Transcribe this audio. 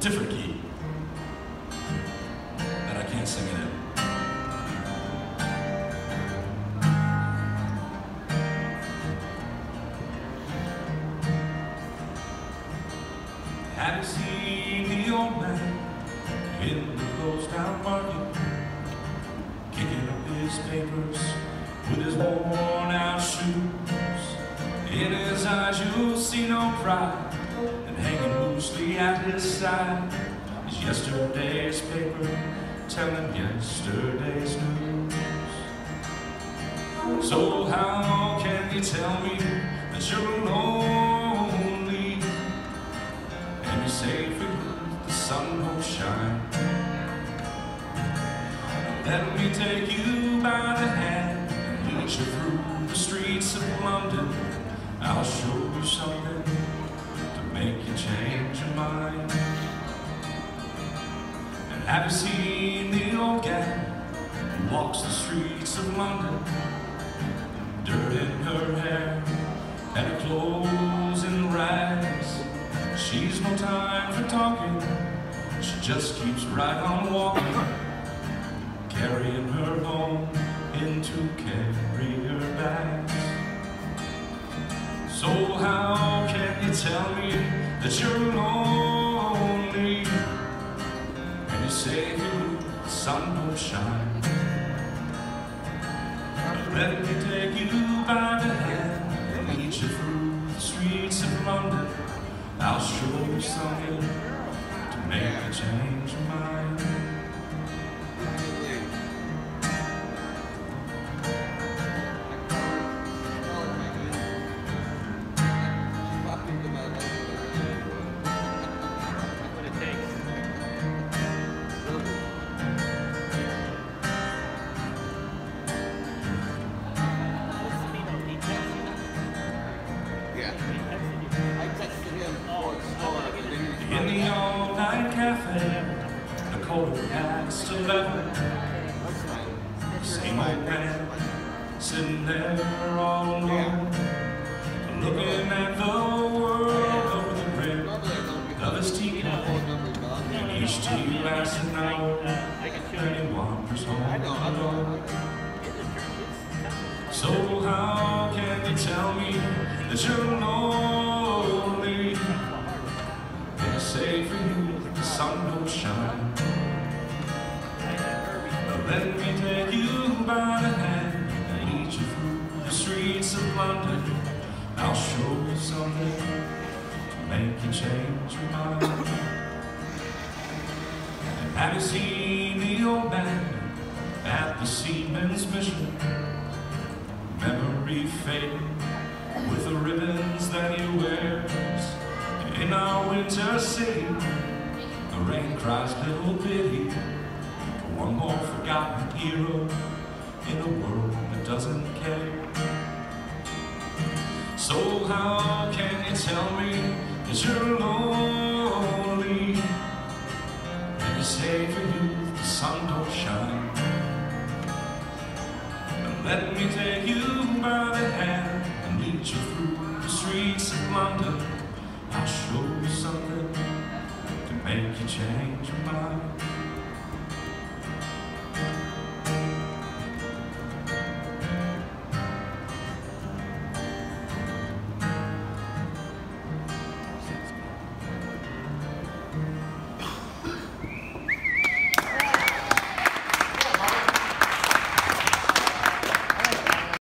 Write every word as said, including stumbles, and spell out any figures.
different key that I can't sing it in. Have you seen the old man in the closed down market, kicking up his papers with his worn out shoes? In his eyes you'll see no pride, and hanging loosely at his side is yesterday's paper telling yesterday's news. So how can you tell me that you're lonely, and you say that the sun won't shine? Let me take you by the hand and lead you through the streets of London. I'll show you something to make you change your mind. And have you seen the old gal who walks the streets of London, dirt in her hair and her clothes in rags? She's no time for talking, she just keeps right on walking, carrying her home in two carrier bags. So how can you tell me that you're lonely, and you say the sun don't shine? Let me take you by the hand and lead you through the streets of London. I'll show you something to make you change your mind. In the all-night cafe, a quarter past eleven, same old man sitting there all alone, looking at the world over the brim of his teacup. And each tea lasts an hour, and he wanders home alone. So how can you tell me that you're lonely? Say for you that the sun don't shine. Let me take you by the hand and lead you through the streets of London. I'll show you something to make you change your mind. And have you seen the old man at the Seamen's Mission? Memory fading with the ribbons that he wears. In our winter city, the rain cries little pity for one more forgotten hero in a world that doesn't care. So how can you tell me that you're lonely, and you say for you the sun don't shine? And let me take you by the hand and lead you through the streets of London. I'll show you something to make you change your mind.